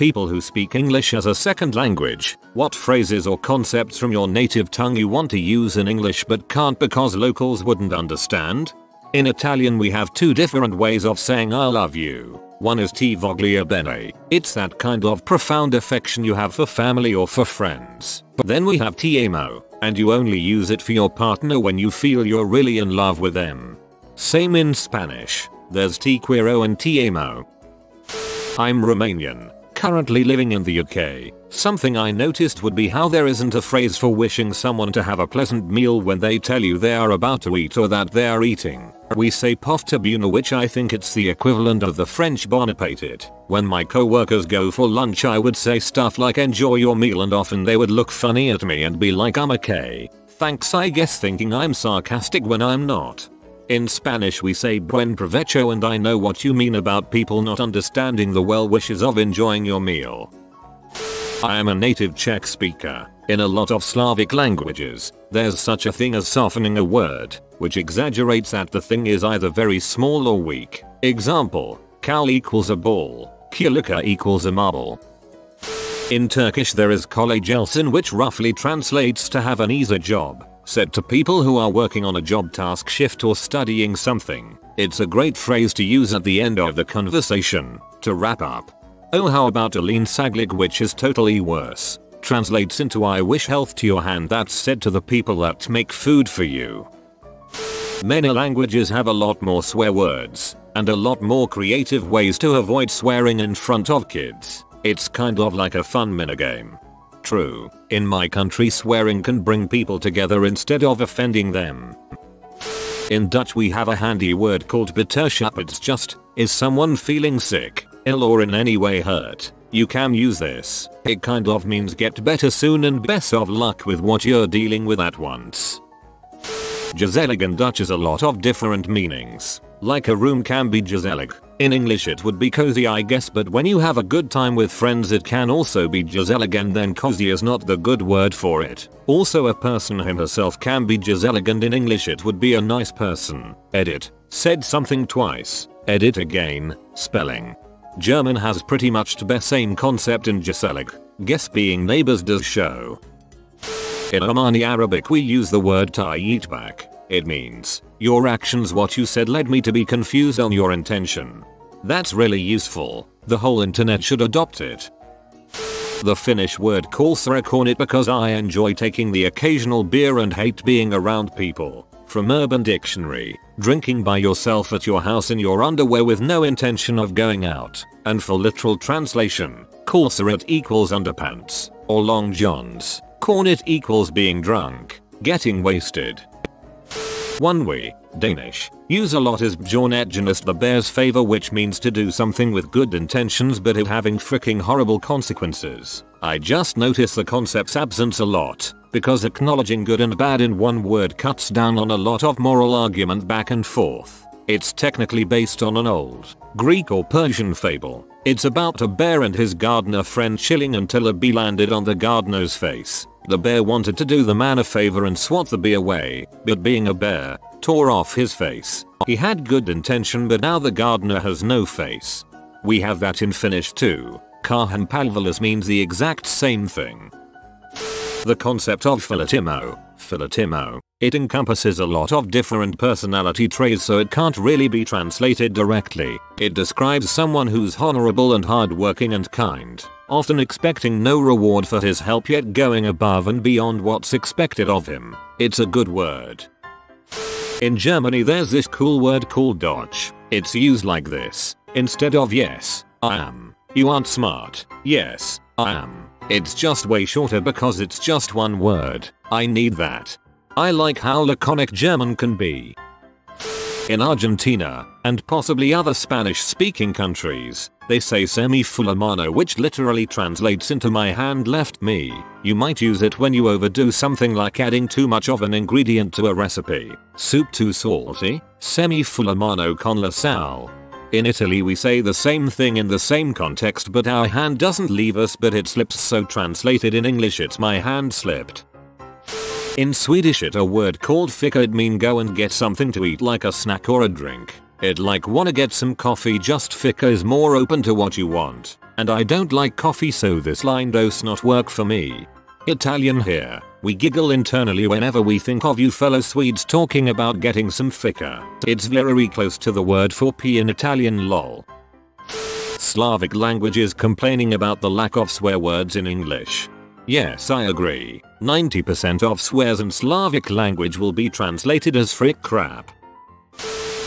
people who speak English as a second language, what phrases or concepts from your native tongue you want to use in English but can't because locals wouldn't understand? In Italian we have two different ways of saying I love you. One is ti voglio bene. It's that kind of profound affection you have for family or for friends. But then we have ti amo, and you only use it for your partner when you feel you're really in love with them. Same in Spanish. There's ti quiero and ti amo. I'm Romanian, currently living in the UK. Something I noticed would be how there isn't a phrase for wishing someone to have a pleasant meal when they tell you they are about to eat or that they are eating. We say pof tabuna, which I think it's the equivalent of the French bon appétit. When my co-workers go for lunch I would say stuff like enjoy your meal, and often they would look funny at me and be like I'm okay, thanks I guess, thinking I'm sarcastic when I'm not. In Spanish we say buen provecho, and I know what you mean about people not understanding the well wishes of enjoying your meal. I am a native Czech speaker. In a lot of Slavic languages, there's such a thing as softening a word, which exaggerates that the thing is either very small or weak. Example, kal equals a ball, kulika equals a marble. In Turkish there is kolay gelsin, which roughly translates to have an easy job, said to people who are working on a job, task, shift or studying something. It's a great phrase to use at the end of the conversation, to wrap up. Oh, how about a lean saglig, which is totally worse. Translates into I wish health to your hand. That's said to the people that make food for you. Many languages have a lot more swear words, and a lot more creative ways to avoid swearing in front of kids. It's kind of like a fun minigame. True, in my country swearing can bring people together instead of offending them. In Dutch we have a handy word called beterschap. It's just, is someone feeling sick, ill or in any way hurt? You can use this. It kind of means get better soon and best of luck with what you're dealing with at once. Gezellig in Dutch has a lot of different meanings. Like a room can be gezellig. In English it would be cozy I guess, but when you have a good time with friends it can also be gezellig, and then cozy is not the good word for it. Also a person himself can be gezellig, and in English it would be a nice person. Edit. Said something twice. Edit again. Spelling. German has pretty much the same concept in gezellig, guess being neighbors does show. In Omani Arabic we use the word tayyebak. It means, your actions, what you said led me to be confused on your intention. That's really useful, the whole internet should adopt it. The Finnish word kornet, because I enjoy taking the occasional beer and hate being around people. From Urban Dictionary, drinking by yourself at your house in your underwear with no intention of going out, and for literal translation, corset equals underpants, or long johns. Cornet equals being drunk, getting wasted. One we, Danish, use a lot is bjørnetjeneste, the bear's favor, which means to do something with good intentions but it having freaking horrible consequences. I just notice the concept's absence a lot, because acknowledging good and bad in one word cuts down on a lot of moral argument back and forth. It's technically based on an old Greek or Persian fable. It's about a bear and his gardener friend chilling until a bee landed on the gardener's face. The bear wanted to do the man a favor and swat the bee away, but being a bear, tore off his face. He had good intention, but now the gardener has no face. We have that in Finnish too. Kaahan palvelus means the exact same thing. The concept of philotimo. It encompasses a lot of different personality traits, so it can't really be translated directly. It describes someone who's honorable and hardworking and kind, often expecting no reward for his help yet going above and beyond what's expected of him. It's a good word. In Germany there's this cool word called doch. It's used like this. Instead of yes, I am. You aren't smart. Yes, I am. It's just way shorter because it's just one word. I need that. I like how laconic German can be. In Argentina, and possibly other Spanish-speaking countries, they say semi-fulamano, which literally translates into my hand left me. You might use it when you overdo something, like adding too much of an ingredient to a recipe. Soup too salty, semi-fulamano con la sal. In Italy we say the same thing in the same context, but our hand doesn't leave us but it slips, so translated in English it's my hand slipped. In Swedish it's a word called fika. It means go and get something to eat, like a snack or a drink. It like wanna get some coffee, just fika is more open to what you want. and I don't like coffee, so this line does not work for me. Italian here, we giggle internally whenever we think of you fellow Swedes talking about getting some fika. It's very close to the word for pee in Italian, lol. Slavic languages complaining about the lack of swear words in English. Yes, I agree. 90% of swears in Slavic language will be translated as frick crap.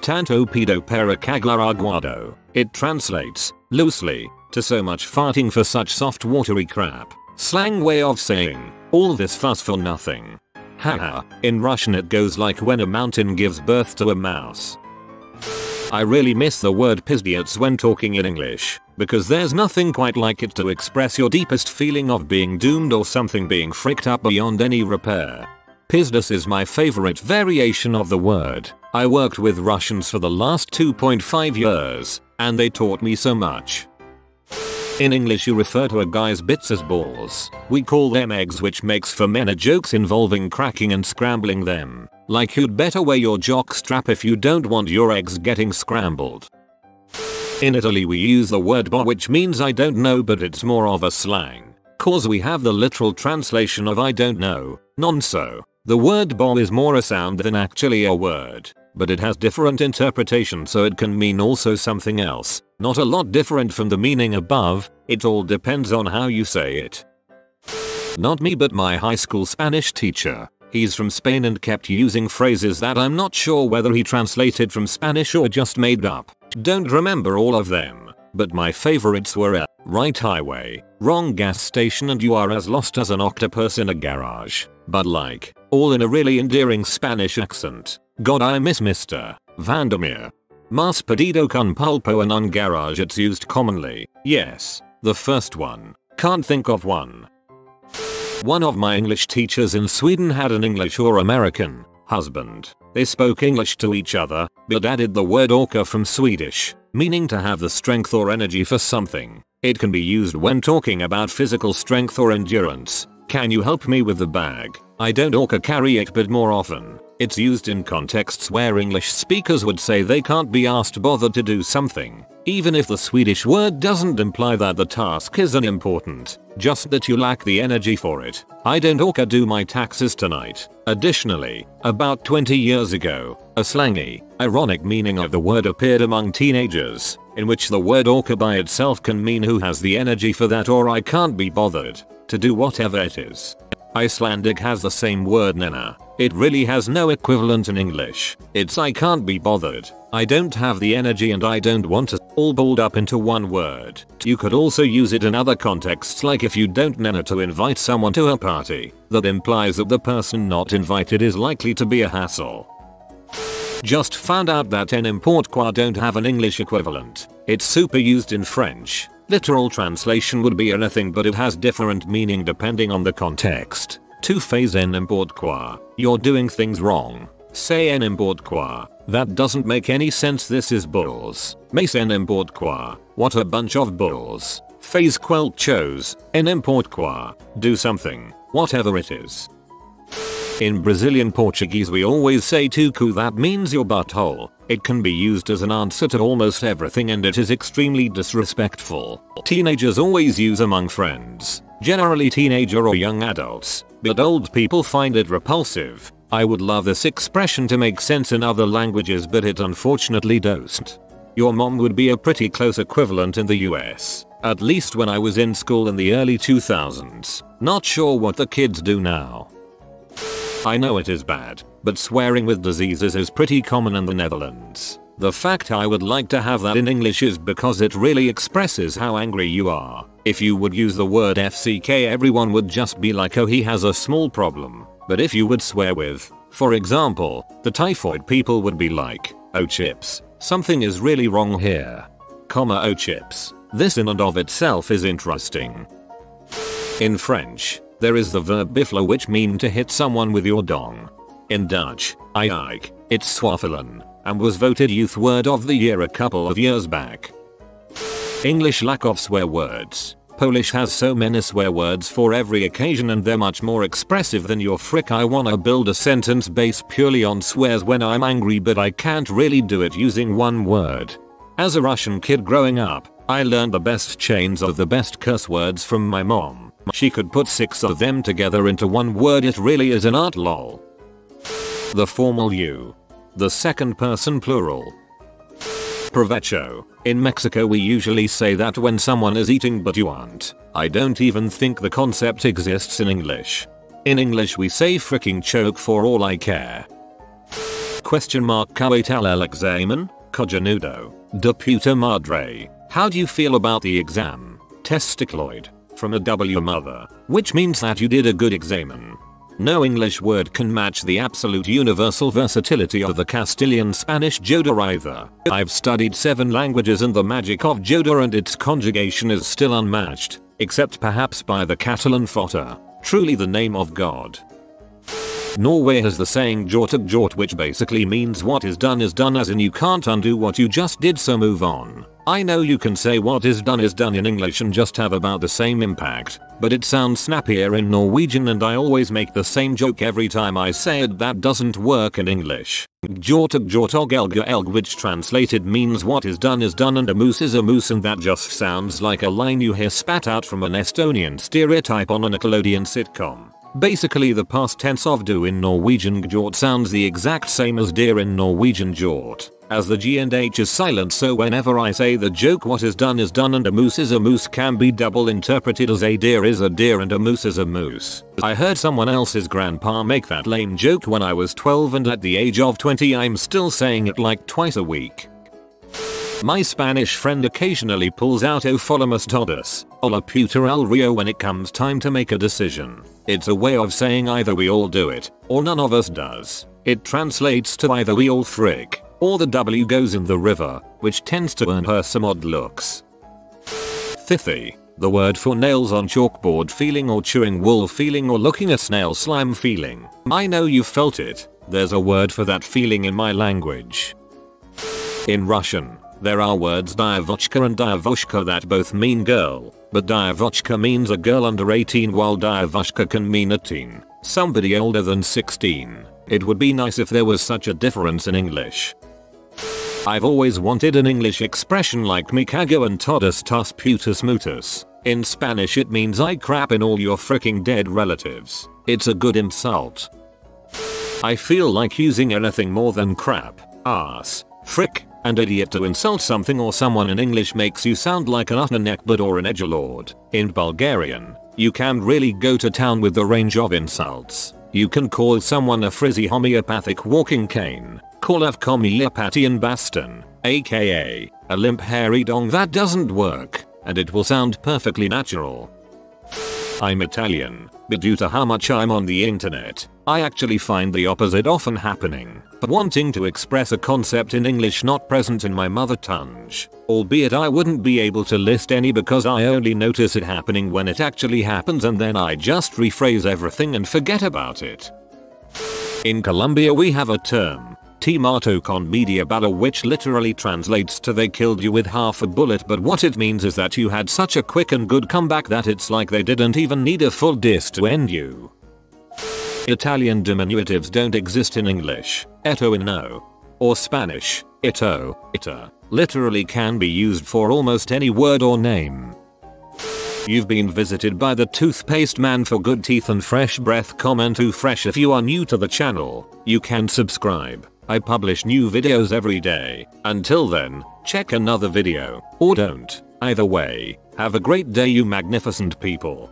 Tanto pedo para cagar aguado. It translates, loosely, to so much farting for such soft watery crap. Slang way of saying, all this fuss for nothing. Haha, in Russian it goes like when a mountain gives birth to a mouse. I really miss the word pizdiots when talking in English, because there's nothing quite like it to express your deepest feeling of being doomed or something being fricked up beyond any repair. Pizdas is my favorite variation of the word. I worked with Russians for the last 2.5 years, and they taught me so much. In English you refer to a guy's bits as balls. We call them eggs, which makes for many jokes involving cracking and scrambling them. Like, you'd better wear your jock strap if you don't want your eggs getting scrambled. In Italy we use the word boh, which means I don't know, but it's more of a slang. Cause we have the literal translation of I don't know, nonso. The word boh is more a sound than actually a word, but it has different interpretation, so it can mean also something else, not a lot different from the meaning above. It all depends on how you say it. Not me, but my high school Spanish teacher. He's from Spain and kept using phrases that I'm not sure whether he translated from Spanish or just made up. Don't remember all of them, but my favorites were right highway, wrong gas station, and you are as lost as an octopus in a garage. But like, all in a really endearing Spanish accent. God, I miss Mr. Vandermeer. Mas pedido con pulpo en un garage, it's used commonly. Yes, the first one. Can't think of one. One of my English teachers in Sweden had an English or American husband. They spoke English to each other, but added the word orka from Swedish, meaning to have the strength or energy for something. It can be used when talking about physical strength or endurance. Can you help me with the bag? I don't orka carry it, but more often, it's used in contexts where English speakers would say they can't be asked bothered to do something, even if the Swedish word doesn't imply that the task is unimportant, just that you lack the energy for it. I don't orka do my taxes tonight. Additionally, about 20 years ago, a slangy, ironic meaning of the word appeared among teenagers, in which the word orka by itself can mean who has the energy for that, or I can't be bothered to do whatever it is. Icelandic has the same word nenna. It really has no equivalent in English. It's I can't be bothered, I don't have the energy, and I don't want to, all balled up into one word. You could also use it in other contexts, like if you don't nenna to invite someone to a party, that implies that the person not invited is likely to be a hassle. Just found out that n'importe quoi don't have an English equivalent. It's super used in French. Literal translation would be anything, but it has different meaning depending on the context. Two-phase n'importe quoi, you're doing things wrong. Say n'importe quoi, that doesn't make any sense, this is bulls. Mace n'importe quoi, what a bunch of bulls. Phase quelch chose, n'importe quoi, do something, whatever it is. In Brazilian Portuguese we always say tucu, that means your butthole. It can be used as an answer to almost everything, and it is extremely disrespectful. Teenagers always use among friends, generally teenager or young adults, but old people find it repulsive. I would love this expression to make sense in other languages, but it unfortunately doesn't. Your mom would be a pretty close equivalent in the US, at least when I was in school in the early 2000s. Not sure what the kids do now. I know it is bad, but swearing with diseases is pretty common in the Netherlands. The fact I would like to have that in English is because it really expresses how angry you are. If you would use the word FCK, everyone would just be like, oh, he has a small problem. But if you would swear with, for example, the typhoid, people would be like, oh chips, something is really wrong here. Comma, oh chips. This in and of itself is interesting. In French, there is the verb biffler, which mean to hit someone with your dong. In Dutch, "Tayyebak," it's swaffelen, and was voted Youth Word of the Year a couple of years back. English lack of swear words. Polish has so many swear words for every occasion, and they're much more expressive than your frick. I wanna build a sentence based purely on swears when I'm angry, but I can't really do it using one word. As a Russian kid growing up, I learned the best chains of the best curse words from my mom. She could put 6 of them together into one word. It really is an art, lol. The formal you. The second person plural. Provecho. In Mexico we usually say that when someone is eating, but you aren't. I don't even think the concept exists in English. In English we say fricking choke for all I care. Question mark Capital el examen, cojonudo, de puta madre. How do you feel about the exam? Testicloid. From a W mother, which means that you did a good examen. No English word can match the absolute universal versatility of the Castilian Spanish Joda either. I've studied 7 languages and the magic of Joda and its conjugation is still unmatched, except perhaps by the Catalan Fota, truly the name of God. Norway has the saying gjort og gjort, which basically means what is done as in you can't undo what you just did, so move on. I know you can say what is done in English and just have about the same impact, but it sounds snappier in Norwegian and I always make the same joke every time I say it that doesn't work in English. Gjort og gjort og elga elg, which translated means what is done and a moose is a moose, and that just sounds like a line you hear spat out from an Estonian stereotype on a Nickelodeon sitcom. Basically the past tense of do in Norwegian gjort sounds the exact same as deer in Norwegian gjort, as the G and H is silent, so whenever I say the joke what is done and a moose is a moose can be double interpreted as a deer is a deer and a moose is a moose. I heard someone else's grandpa make that lame joke when I was 12, and at the age of 20 I'm still saying it like twice a week. My Spanish friend occasionally pulls out o folomas todas, o la puta el rio when it comes time to make a decision. It's a way of saying either we all do it, or none of us does. It translates to either we all frick, or the W goes in the river, which tends to earn her some odd looks. Thithi. The word for nails on chalkboard feeling or chewing wool feeling or looking a snail slime feeling. I know you felt it. There's a word for that feeling in my language. In Russian, there are words devochka and devushka that both mean girl, but devochka means a girl under 18 while devushka can mean a teen, somebody older than 16. It would be nice if there was such a difference in English. I've always wanted an English expression like me cago en todas tus putas mutas. In Spanish it means I crap in all your fricking dead relatives. It's a good insult. I feel like using anything more than crap, ass, frick, and idiot to insult something or someone in English makes you sound like an utter neckbud or an edgelord. In Bulgarian, you can really go to town with the range of insults. You can call someone a frizzy homeopathic walking cane, call a homeopathian baston, aka a limp hairy dong that doesn't work, and it will sound perfectly natural. I'm Italian, but due to how much I'm on the internet, I actually find the opposite often happening. But wanting to express a concept in English not present in my mother tongue, albeit I wouldn't be able to list any because I only notice it happening when it actually happens, and then I just rephrase everything and forget about it. In Colombia we have a term, Te con media bala, which literally translates to they killed you with half a bullet, but what it means is that you had such a quick and good comeback that it's like they didn't even need a full diss to end you. Italian diminutives don't exist in English. Eto in no. Or Spanish, ito, ita, literally can be used for almost any word or name. You've been visited by the toothpaste man for good teeth and fresh breath. Comment to fresh if you are new to the channel. You can subscribe. I publish new videos every day. Until then, check another video, or don't. Either way, have a great day you magnificent people.